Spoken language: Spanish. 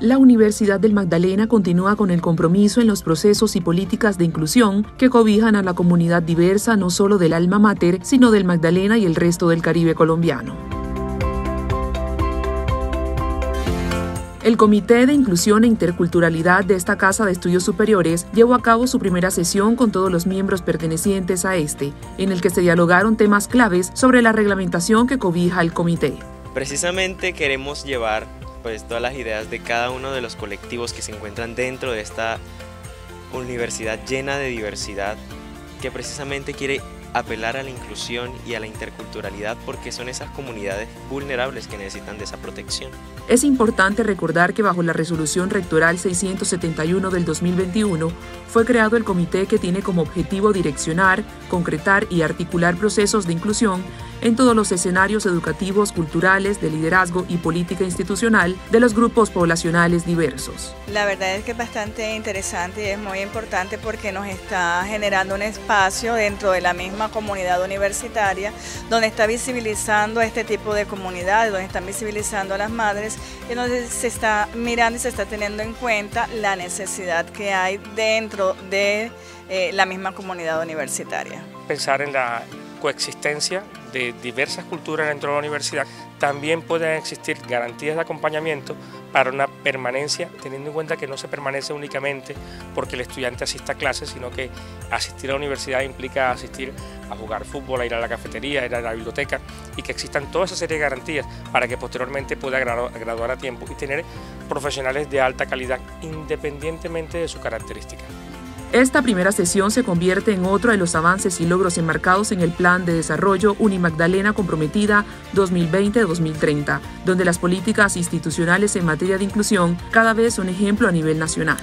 la Universidad del Magdalena continúa con el compromiso en los procesos y políticas de inclusión que cobijan a la comunidad diversa no solo del alma mater, sino del Magdalena y el resto del Caribe colombiano. El Comité de Inclusión e Interculturalidad de esta Casa de Estudios Superiores llevó a cabo su primera sesión con todos los miembros pertenecientes a este, en el que se dialogaron temas claves sobre la reglamentación que cobija el comité. Precisamente queremos llevar todas las ideas de cada uno de los colectivos que se encuentran dentro de esta universidad llena de diversidad, que precisamente quiere apelar a la inclusión y a la interculturalidad porque son esas comunidades vulnerables que necesitan de esa protección. Es importante recordar que bajo la resolución rectoral 671 del 2021 fue creado el comité que tiene como objetivo direccionar, concretar y articular procesos de inclusión en todos los escenarios educativos, culturales, de liderazgo y política institucional de los grupos poblacionales diversos. La verdad es que es bastante interesante y es muy importante porque nos está generando un espacio dentro de la misma comunidad universitaria donde está visibilizando este tipo de comunidades, donde están visibilizando a las madres y donde se está mirando y se está teniendo en cuenta la necesidad que hay dentro de la misma comunidad universitaria. Pensar en la coexistencia de diversas culturas dentro de la universidad, también pueden existir garantías de acompañamiento para una permanencia, teniendo en cuenta que no se permanece únicamente porque el estudiante asista a clases, sino que asistir a la universidad implica asistir a jugar fútbol, a ir a la cafetería, a ir a la biblioteca, y que existan toda esa serie de garantías para que posteriormente pueda graduar a tiempo y tener profesionales de alta calidad independientemente de su característica. Esta primera sesión se convierte en otro de los avances y logros enmarcados en el Plan de Desarrollo Unimagdalena Comprometida 2020-2030, donde las políticas institucionales en materia de inclusión cada vez son ejemplo a nivel nacional.